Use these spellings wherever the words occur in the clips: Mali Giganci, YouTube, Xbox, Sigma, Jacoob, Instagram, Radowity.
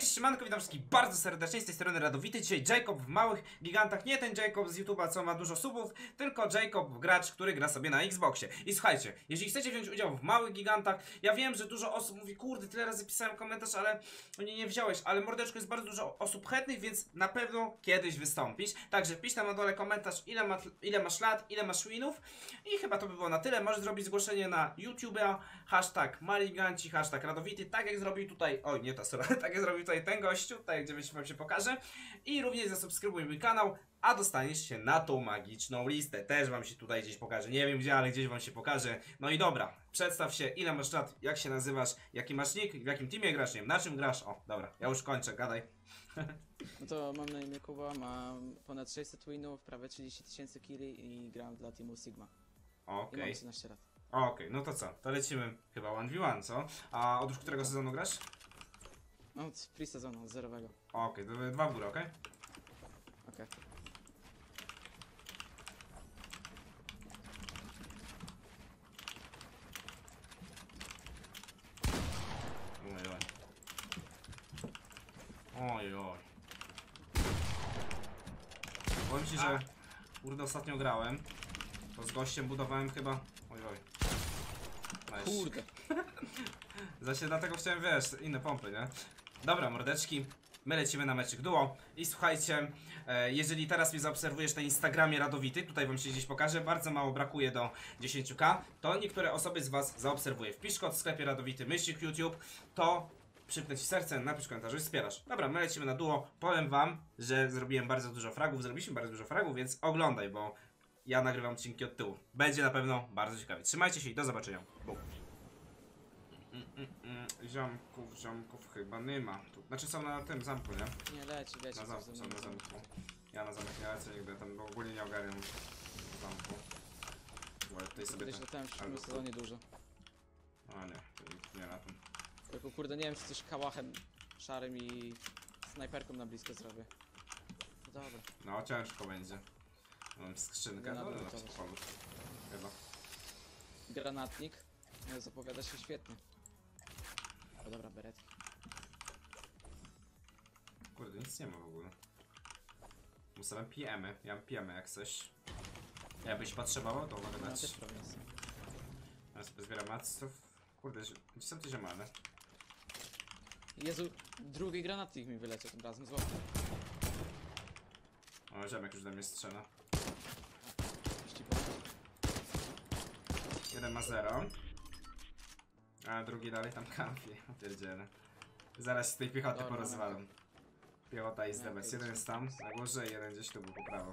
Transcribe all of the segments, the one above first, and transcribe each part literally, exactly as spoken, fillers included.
Cześć, siemanko, witam wszystkich bardzo serdecznie, z tej strony Radowity. Dzisiaj Jacoob w Małych Gigantach, nie ten Jacoob z YouTube'a, co ma dużo subów, tylko Jacoob, gracz, który gra sobie na Xboxie. I słuchajcie, jeśli chcecie wziąć udział w Małych Gigantach, ja wiem, że dużo osób mówi, kurde, tyle razy pisałem komentarz, ale nie, nie wziąłeś, ale mordeczko, jest bardzo dużo osób chętnych, więc na pewno kiedyś wystąpisz. Także pisz tam na dole komentarz, ile, ma, ile masz lat, ile masz winów i chyba to by było na tyle. Możesz zrobić zgłoszenie na YouTube'a, hashtag Mali Giganci, hashtag Radowity, tak jak zrobił tutaj, oj, nie ta strona, tak jak zrobił tutaj ten gościu, tutaj gdzieś wam się pokaże. I również zasubskrybuj mój kanał, a dostaniesz się na tą magiczną listę. Też wam się tutaj gdzieś pokaże, nie wiem gdzie, ale gdzieś wam się pokaże. No i dobra, przedstaw się, ile masz lat, jak się nazywasz, jaki masz nick, w jakim teamie grasz, nie wiem, na czym grasz. O, dobra, ja już kończę, gadaj. No to mam na imię Kuba, mam ponad sześćset winów, prawie trzydzieści tysięcy killi i gram dla teamu Sigma. Okej. I mam trzynaście lat. Okej, okay, no to co, to lecimy chyba jeden na jeden, co? A od już którego sezonu grasz? No, free sezonu, od zerowego. Okej, okay, dwa w górę, okej? Okay? Okej. Okay. Oj, oj. Powiem ci, że kurde ostatnio grałem, to z gościem budowałem chyba... Oj, oj. Kurde. Zaś dlatego chciałem, wiesz, inne pompy, nie? Dobra, mordeczki, my lecimy na meczyk duo. I słuchajcie, e, jeżeli teraz mnie zaobserwujesz na Instagramie Radowity, tutaj wam się gdzieś pokaże, bardzo mało brakuje do dziesięć tysięcy, to niektóre osoby z was zaobserwuję. Wpisz kod w sklepie Radowity, myślik YouTube, to... Przypnę ci serce, napisz komentarz, wspierasz. Dobra, my lecimy na duo. Powiem wam, że zrobiłem bardzo dużo fragów, zrobiliśmy bardzo dużo fragów, więc oglądaj, bo ja nagrywam odcinki od tyłu. Będzie na pewno bardzo ciekawie. Trzymajcie się i do zobaczenia. Bum. Mm, mm, mm. Ziomków, ziomków chyba nie ma. Tu, znaczy są na tym zamku, nie? Nie, leci, leci. Na zamku, są na zamku. Ja na zamku nie lecę nigdy, tam bo ogólnie nie ogarniam zamku. Bo ja tutaj sobie... Gdzieś latałem w siódmym sezonie dużo. A nie, nie latam. Tylko kurde, nie wiem, czy coś kałachem szarym i snajperką na blisko zrobię. No dobra. No ciężko będzie. Mam skrzynkę, no, no, no, chyba. Granatnik. No, zapowiada się świetnie. O dobra, beretki. Kurde, nic nie ma w ogóle. Muszę pijemy, ja mam pijemy jak coś. Jakbyś potrzebował, to mogę dać. No, ja sobie zbieram maców. Kurde, gdzie są te ziemane? Jezu, drugi granatnik mi wyleciał tym razem, złapał. O, ziemek już do mnie strzela. Jeden ma zero. A drugi dalej tam kampi, pierdziele. Zaraz z tej piechoty porozwalą. Piechota i zdebec, jeden jest tam na górze i jeden gdzieś tu był po prawo.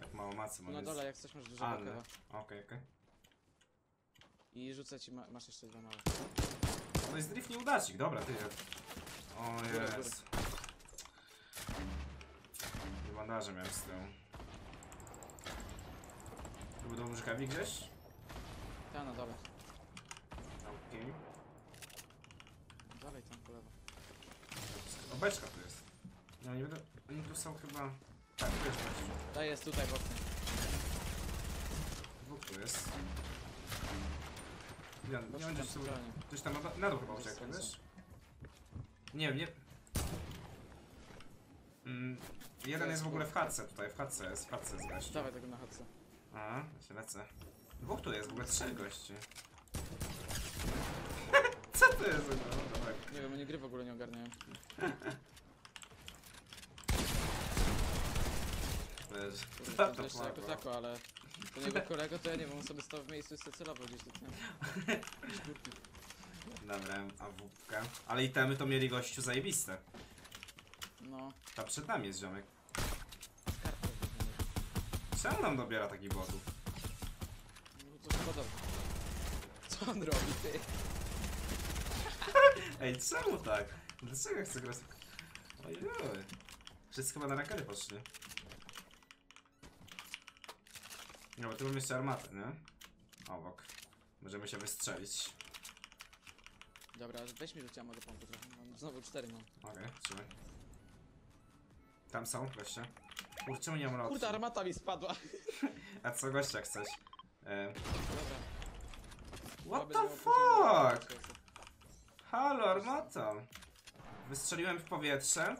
Jak mało macy mam. No dole, jak coś masz dużo kawa. Okej, okej. I rzucę ci, ma masz jeszcze dwa małe. To jest drift nieudacik, dobra ty. O jest. I bandaże miałem z tyłu. Tu był łóżkami gdzieś? Ta no dobra. Okej. Okay. Dalej tam po lewo. Obeczka tu jest. No nie będę. Oni tu są chyba. Tak, tu jest. Ta jest tutaj w oknie. Dwóch tu jest. Ja, nie mam gdzieś tu... Ktoś tam na dół chyba uciekł, wiesz? Nie wiem, nie... Mm, jeden jest w ogóle w chatce tutaj, w chatce jest, w chatce jest gości. Dawaj tego na chatce. A, ja się lecę. Dwóch tu jest, w ogóle trzech gości. Co to jest w ogóle? No, nie wiem, oni gry w ogóle nie ogarniają. To to jeszcze jako tako, ale do niego kolego to ja nie wiem, on sobie stał w miejscu i sobie celował gdzieś tak, nie? Dobra, awupka. Ale itemy to mieli gościu zajebiste. No. Ta przed nami jest ziomek. Czemu nam dobiera takich botów? No to szkoda. Co on robi, ty? Ej, czemu tak? Dlaczego chcę grać? Ojoj. Wszystko chyba na rakery poszli. No bo tu mam jeszcze armatę, nie? Obok. Możemy się wystrzelić. Dobra, weź mi rzuciamo do pompy trochę. Mam znowu cztery mam. Okej, okay, trzymaj. Tam są, goście. Kurczę, nie mam lotu. Kurde, armata mi spadła. A co gościa chcesz? Ehm. What the fuck? Halo, armata. Wystrzeliłem w powietrze.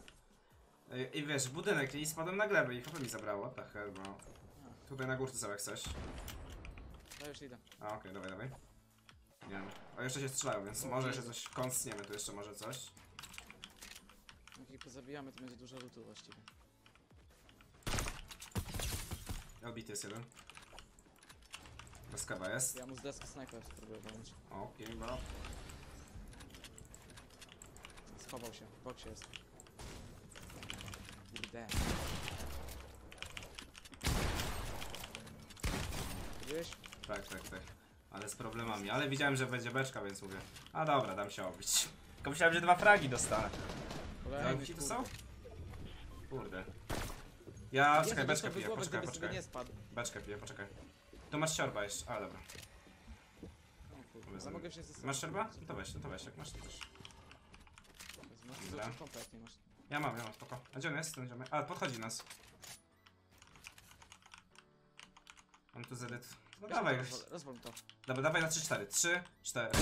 I wiesz, budynek i spadłem na glebę i chyba mi zabrało. Tak, no. Tutaj na górce są jak coś. No już idę. A, okej, okay, dawaj, dawaj. Nie wiem. O, jeszcze się strzelają, więc o, może jeszcze coś kąsniemy, tu jeszcze może coś. Jak ich pozabijamy, to będzie dużo lootu właściwie. Obity jest jeden. Deskawa jest. Ja mu z deski snajper spróbuję walić. Okej, okay, bro. Schował się, w boksie jest. Kurde. Widzisz? Tak, tak, tak. Ale z problemami. Ale widziałem, że będzie beczka, więc mówię. A dobra, dam się obić. Tylko myślałem, że dwa fragi dostanę. Kolejny, to są? Kurde. Ja... czekaj, beczkę piję, poczekaj, poczekaj. Beczkę piję, poczekaj. Tu masz siorba jeszcze. A, dobra. Masz siorba? No to weź, no to weź, jak masz to też. Ja mam, ja mam, spoko. A gdzie on jest? A, podchodzi nas. Mam tu zedyt. No dawaj. Rozwal to. Dobra, dawaj na trzy cztery. trzy cztery.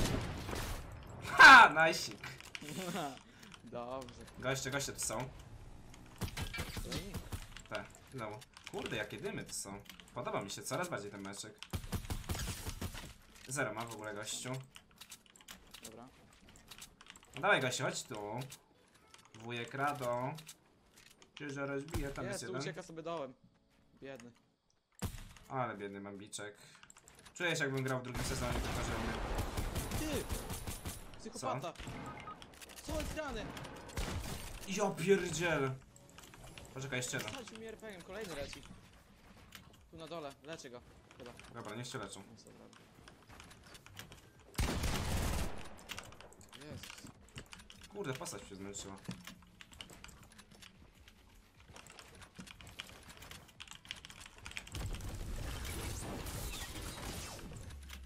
Ha! Najsik. Dobrze. Goście, goście tu są. Te, no. Kurde, jakie dymy tu są. Podoba mi się coraz bardziej ten meczek. Zero ma w ogóle gościu. Dobra. No dawaj gościu, chodź tu. Wujek Rado. Cię zaraz bije, tam jest, jest jeden. Ucieka sobie dołem. Biedny. Ale biedny mambiczek. Czujesz, jakbym grał w drugim sezonie, tylko że umiem. Ty! Psychopata! Co? Co jest grane? Ja pierdziel! Poczekaj, jeszcze jedno. Chodź mi er pe giem, kolejny leci. Tu na dole, leczy go. Chyba. Dobra, niech się leczą. Jezus. Kurde, postać się zmęczyła.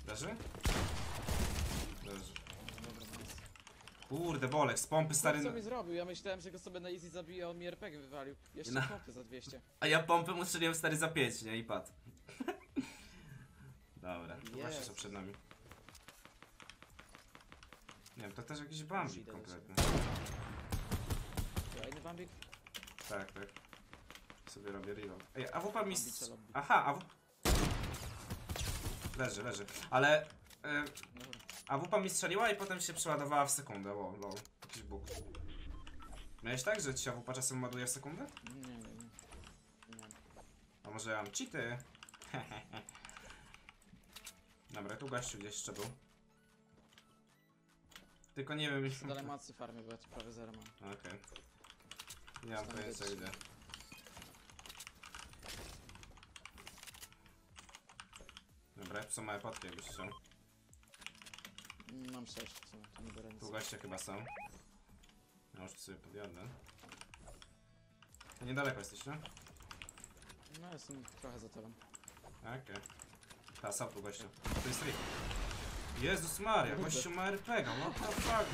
Leży? Leży. Kurde, bolek z pompy stary... Co mi zrobił? Ja myślałem, że go sobie na easy zabije, a on mi er pe gie wywalił. Jeszcze no. Pompy za dwieście. A ja pompę mu strzeliłem stary za pięć, nie? I padł. Dobra, to właśnie co przed nami. Nie wiem, to też jakiś bambik kompletny. Kolejny bambik? Tak, tak. Sobie robię reload. Ej, a wu pe mi... Aha, a wu... Leży, leży. Ale... Yy, a wu pe mi strzeliła i potem się przeładowała w sekundę. Wow, wow. Jakiś bóg. Miałeś tak, że ci się a wu pe czasem ładuje w sekundę? Nie, nie, nie. A może ja mam cheaty? Dobra, tu gościu gdzieś jeszcze był. Tylko nie wiem... Jeszcze dalej macy farmy, bo ja prawie zero mam. Okej. Okay. Nie mam pojęcia gdzie. Dobra, są małe potki jakbyś chciał. Mam sześć, to nie biorę nic. Tu goście chyba są. No już sobie podjadę. Niedaleko jesteś, no? No jestem trochę za tobą. Okej. Okay. Ta, są tu goście. Tu jest trik. Jezus Maria, gościu ma er pe gie, what the fuck?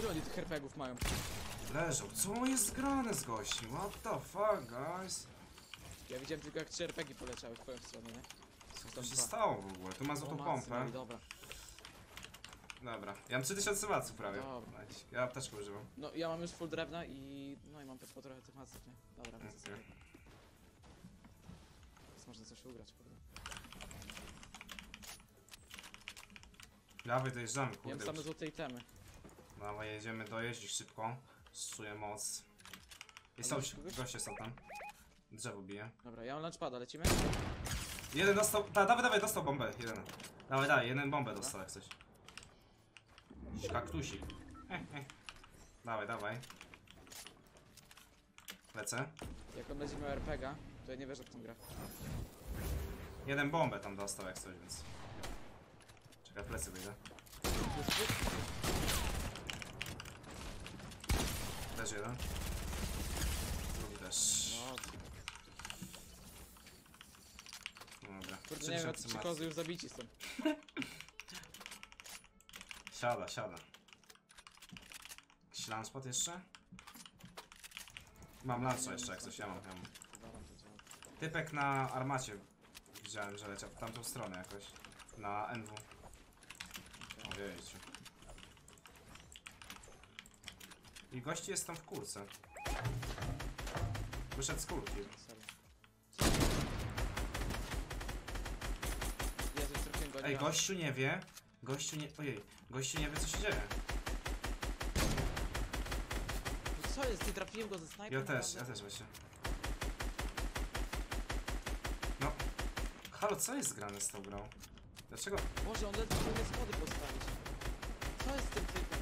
Ile oni tych er pe giów mają? Leżą, co jest grane z gościem? What the fuck, guys? Ja widziałem tylko jak trzy er pe gie poleciały w twoją stronę, nie? Co to się stało w ogóle? Tu ma złotą pompę. Dobra. Dobra, ja mam trzy tysiące maców prawie. Dobra. Ja apteczkę używam. No ja mam już full drewna i... no i mam po trochę tych maców, nie? Dobra, więc okay. Więc można coś ugrać, kurde. Dawaj, dojeżdżamy, kurde. Jem same złote itemy. Dawaj, jedziemy dojeździć szybko. Czuję moc. I są, goście są tam. Drzewo bije. Dobra, ja mam lunchpada, lecimy? Jeden dostał, da, dawaj, dawaj, dostał bombę, jeden. Dawaj, dawaj, jeden bombę dobra. Dostał jak coś. Jakiś kaktusik. Eh, eh. Dawaj, dawaj. Lecę. Jak on będzie miał er pe gie, to ja nie wierzę w tą grę. Jeden bombę tam dostał jak coś, więc... Ja plecy wyjdę. Też jeden. Drugi też. Dobra. Kurde, nie wiem, czy kozy już zabici są. Siada, siada. Jakiś lunchpad jeszcze? Mam lunchpad jeszcze jak coś, ja mam. Typek na armacie widziałem, że leciał w tamtą stronę jakoś. Na en wu. Jeźdź. I gości jest tam w kurce. Wyszedł z kurki. Ej, gościu nie wie. Gościu nie... Ojej. Gościu nie wie, co się dzieje. Co jest? Ty trafiłem go ze snajpem? Ja też, ja też właśnie. No. Halo, co jest grane z tą grą? Dlaczego? Boże, on ledwo mnie schody postawić. Co jest z tym typem?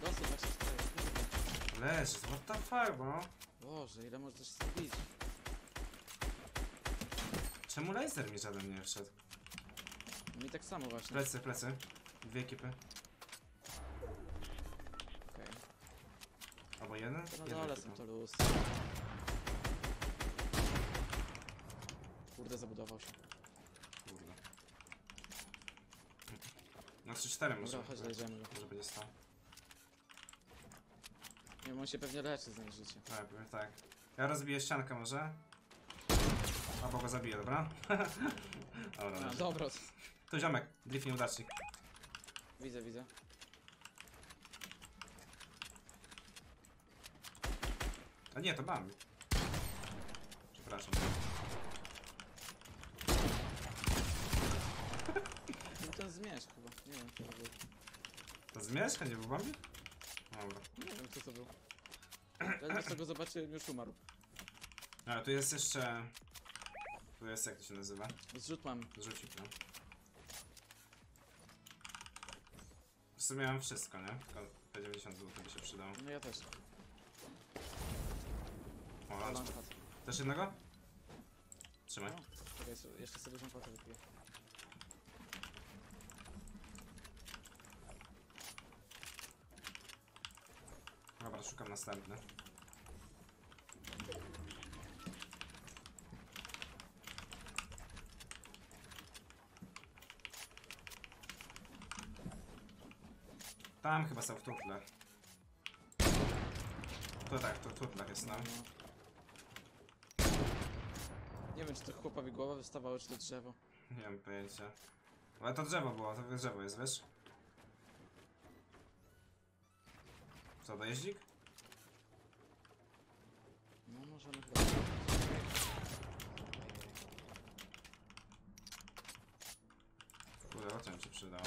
Dosyć, właśnie cztery. Leż, what the fuck, bro? Boże, ile możesz się zbić? Czemu laser mi żaden nie wszedł? Mi tak samo właśnie. Plecy, plecy. Dwie ekipy. Okej. Okay. Albo jeden? No dole są to luz. Kurde, zabudował się. Kurde. Na trzy cztery może. Chodź, dojdziemy go. Może będzie stał. Nie wiem, on się pewnie leczy z niej życie. Tak, powiem tak. Ja rozbiję ściankę może. Albo go zabiję, dobra? Dobra, no, dobra. Tu ziomek, drift nieudacznik. Widzę, widzę. A nie, to mam. Przepraszam. No to zmierz chyba, nie wiem co to był. To zmierzch, nie był Bambi? Dobra. Nie wiem co to był. Teraz co go zobaczyłem, już umarł. Ale tu jest jeszcze... Tu jest, jak to się nazywa? Zrzut mam. Zrzucik, no. W sumie mam wszystko, nie? Tylko dziewięćdziesiąt złotych by się przydało. No ja też. O, ale... Też jednego? Trzymaj. No, okay, jeszcze sobie żąpatę wypiję. Dobra, szukam następny. Tam chyba są w tutle. To tak, to tutlach jest, no. Nie wiem, czy to chłopowi głowa wystawało, czy to drzewo. Nie mam pojęcia. Ale to drzewo było, to drzewo jest, wiesz? Co, dojeździk? No, możemy chyba... Kurde, o czym się przydało?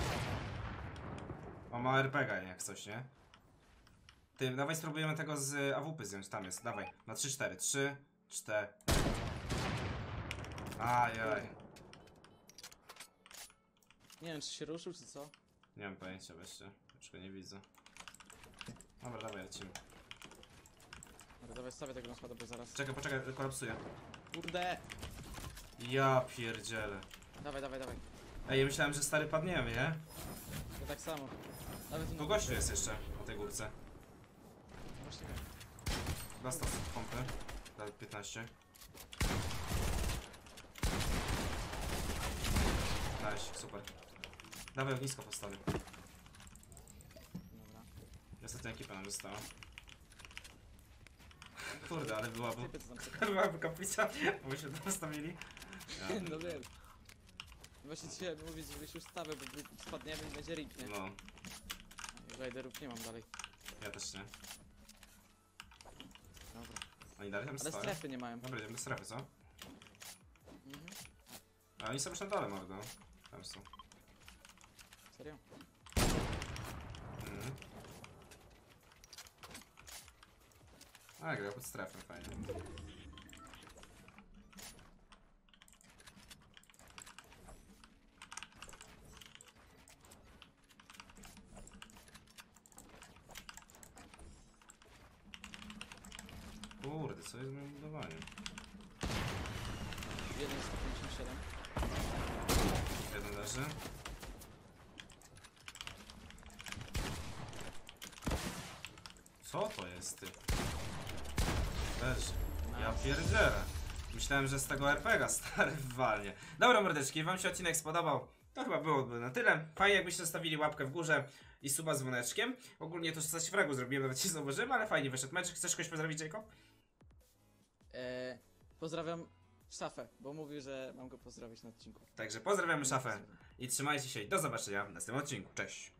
O, ma er pe gie jak coś, nie? Ty, dawaj spróbujemy tego z a wu pe zjąć, tam jest, dawaj. Na trzy cztery, trzy cztery. Ajaj. Nie wiem, czy się ruszył, czy co? Nie mam pojęcia, weźcie. Już go nie widzę. Dobra, dawaj, lecimy. Dobra, dawaj, stawię tego na spada, bo zaraz... Czekaj, poczekaj, kolapsuję. Kurde! Ja pierdzielę. Dawaj, dawaj, dawaj. Ej, ja myślałem, że stary padniemy, nie? Ja tak samo. Tu gościu jest jeszcze, na tej górce. Właśnie. Dostał pompy. Daj piętnaście. Nice, super. Dawaj, ognisko postawię. Ostatnia ekipa nam została. Kurde, ale byłaby... byłaby kaplica, bo się tam stawili. Ja. No wiem. Właśnie dzisiaj mówić, żebyś już stawę, bo spadniemy i będzie rip, nie? No. Riderów nie mam dalej. Ja też nie. Dobra. Oni dalej tam stoją. Ale strefy nie mają. Dobra, idziemy do strefy, co? Mhm. A oni są już na dole, mordo. Tam są. Serio? Mhm. A gra pod strefę, fajnie. Kurde, co jest z moim budowaniem? jeden sto pięćdziesiąt siedem. Jeden leży. Co to jest, ty? Też. Ja pierdzielę. Myślałem, że z tego er pe gie stary walnie. Dobra mordeczki, wam się odcinek spodobał. To chyba byłoby na tyle. Fajnie jakbyście zostawili łapkę w górze i suba z dzwoneczkiem. Ogólnie to coś fragu zrobiłem, nawet się zauważyłem, ale fajnie wyszedł meczek. Chcesz kogoś pozdrowić, Jacob? Eee, pozdrawiam Szafę, bo mówił, że mam go pozdrowić na odcinku. Także pozdrawiamy Szafę i trzymajcie się i do zobaczenia w następnym odcinku. Cześć!